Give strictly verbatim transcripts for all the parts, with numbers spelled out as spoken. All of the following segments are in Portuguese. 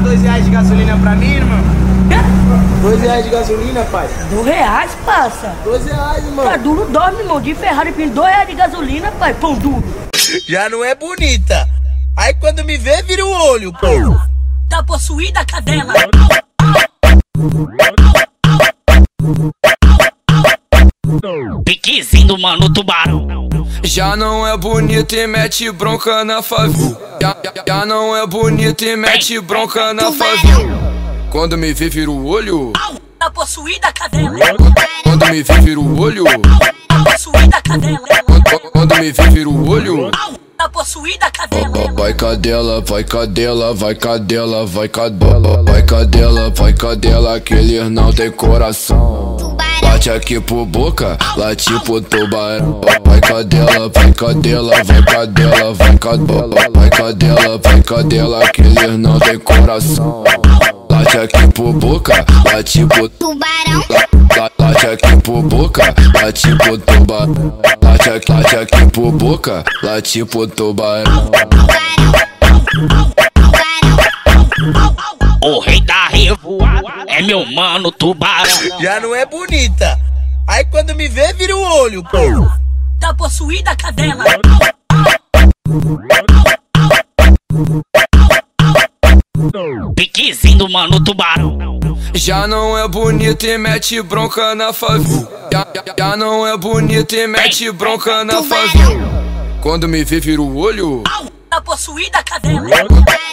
pagar dois reais de gasolina pra mim, irmão? Hã? Dois reais de gasolina, pai? Dois reais, passa? Dois reais, irmão. Cadu não dorme, irmão. De Ferrari, pinto dois reais de gasolina, pai, pão duro. Já não é bonita. Aí quando me vê, vira o olho, pô. Tá possuída a cadela. Piquezinho, mano, tubarão. Já não é bonita e mete bronca na favela. Já, já, já não é bonita e mete bronca na favela. Quando me vê, vira o olho. Tá possuída cadela. Quando me vê, vira o olho. Tá possuída cadela. Quando me vê, vira o olho. Tá possuída cadela. Vai cadela, vai cadela, vai cadela, vai cadela. Vai cadela, vai cadela, que ele não tem coração. Bate aqui por boca, lá tipo tubarão. Vai cadela, vai cadela, vai cadela, vai cadela. Vai cadela, vai cadela, que ele não tem coração. Late aqui por boca, lá tipo tubarão. Late aqui por boca, lá tipo tubarão. Late aqui por boca, lá tipo tubarão. O rei da revoada é meu mano tubarão. Já não é bonita. Aí quando me vê, vira o olho, pô. Tá possuída a cadela. Piquezinho, mano tubarão. Já não é bonita e mete bronca na favela. Já, já, já não é bonita e mete bronca na favela. Quando me vê, vira o olho. Tá possuída a cadela.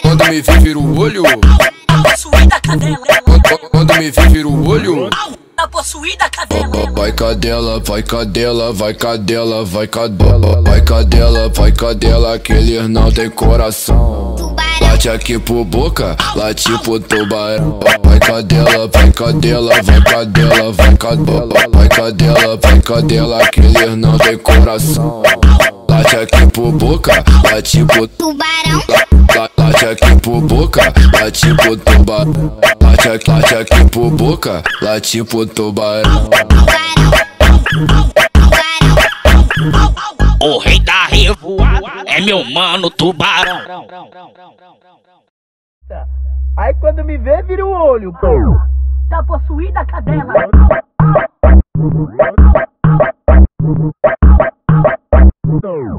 Quando me vê, vira o olho. Tá possuída cadela. Quando me vê, vira o olho. Tá possuída cadela. Vai cadela, vai cadela, vai cadela, vai cadela. Vai cadela, vai cadela, que ele não tem coração. Late aqui por boca, lá tipo tubarão. Vai cadela, vai cadela, vai cadela, vai cadela. Vai cadela, vai cadela, que ele não tem coração. Late aqui por boca, lá tipo tubarão. Late aqui por boca, lá tipo tubarão. Late aqui por boca, lá tipo tubarão. O rei da revoada é meu mano tubarão. Aí quando me vê, vira o olho, pô. Tá possuída a cadela.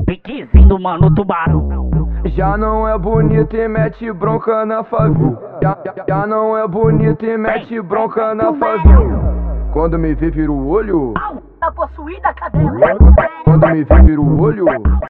Piquezinho, mano tubarão. Já não é bonita e mete bronca na favela. Já, já, já não é bonita e mete bronca na favela. Quando me vê, vira o olho. Tá possuída a cadela. Quando me vê, vira o olho.